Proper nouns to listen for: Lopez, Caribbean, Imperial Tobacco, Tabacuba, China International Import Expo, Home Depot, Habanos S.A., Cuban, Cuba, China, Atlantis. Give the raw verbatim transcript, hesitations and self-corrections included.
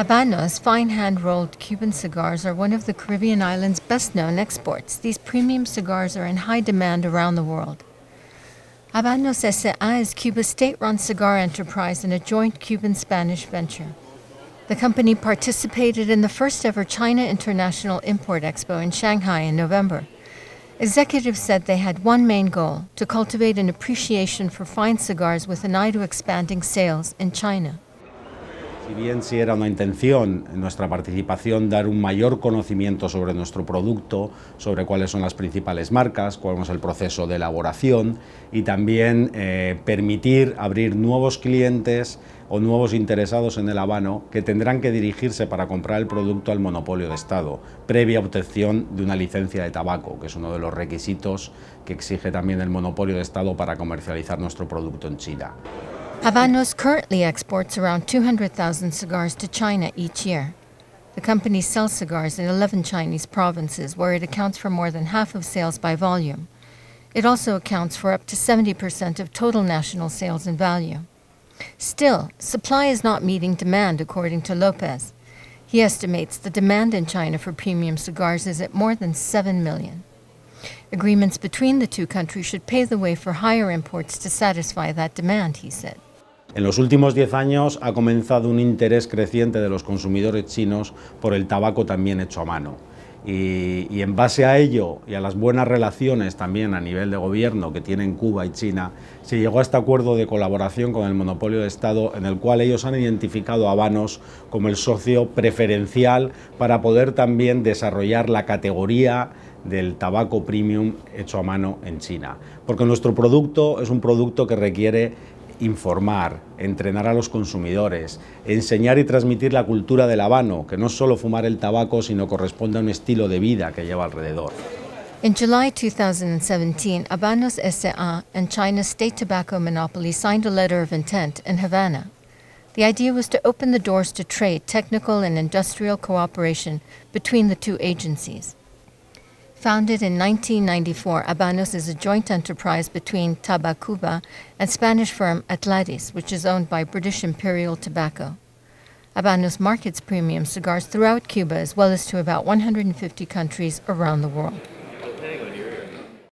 Habanos, fine hand-rolled Cuban cigars, are one of the Caribbean island's best-known exports. These premium cigars are in high demand around the world. Habanos S A is Cuba's state-run cigar enterprise and a joint Cuban-Spanish venture. The company participated in the first-ever China International Import Expo in Shanghai in November. Executives said they had one main goal: to cultivate an appreciation for fine cigars with an eye to expanding sales in China. Si bien sí era una intención en nuestra participación dar un mayor conocimiento sobre nuestro producto, sobre cuáles son las principales marcas, cuál es el proceso de elaboración y también eh, permitir abrir nuevos clientes o nuevos interesados en el habano que tendrán que dirigirse para comprar el producto al monopolio de Estado, previa obtención de una licencia de tabaco, que es uno de los requisitos que exige también el monopolio de Estado para comercializar nuestro producto en China. Habanos currently exports around two hundred thousand cigars to China each year. The company sells cigars in eleven Chinese provinces, where it accounts for more than half of sales by volume. It also accounts for up to seventy percent of total national sales in value. Still, supply is not meeting demand, according to Lopez. He estimates the demand in China for premium cigars is at more than seven million. Agreements between the two countries should pave the way for higher imports to satisfy that demand, he said. En los últimos diez años ha comenzado un interés creciente de los consumidores chinos por el tabaco también hecho a mano. Y, y en base a ello y a las buenas relaciones también a nivel de gobierno que tienen Cuba y China, se llegó a este acuerdo de colaboración con el monopolio de Estado, en el cual ellos han identificado a Habanos como el socio preferencial para poder también desarrollar la categoría del tabaco premium hecho a mano en China. Porque nuestro producto es un producto que requiere informar, entrenar a los consumidores, enseñar y transmitir la cultura del habano, que no es solo fumar el tabaco, sino corresponde a un estilo de vida que lleva alrededor. In July two thousand seventeen, Habanos S A and China's state tobacco monopoly signed a letter of intent in Havana. The idea was to open the doors to trade, technical and industrial cooperation between the two agencies. Founded in nineteen ninety-four, Habanos is a joint enterprise between Tabacuba and Spanish firm Atlantis, which is owned by British Imperial Tobacco. Habanos markets premium cigars throughout Cuba as well as to about one hundred fifty countries around the world.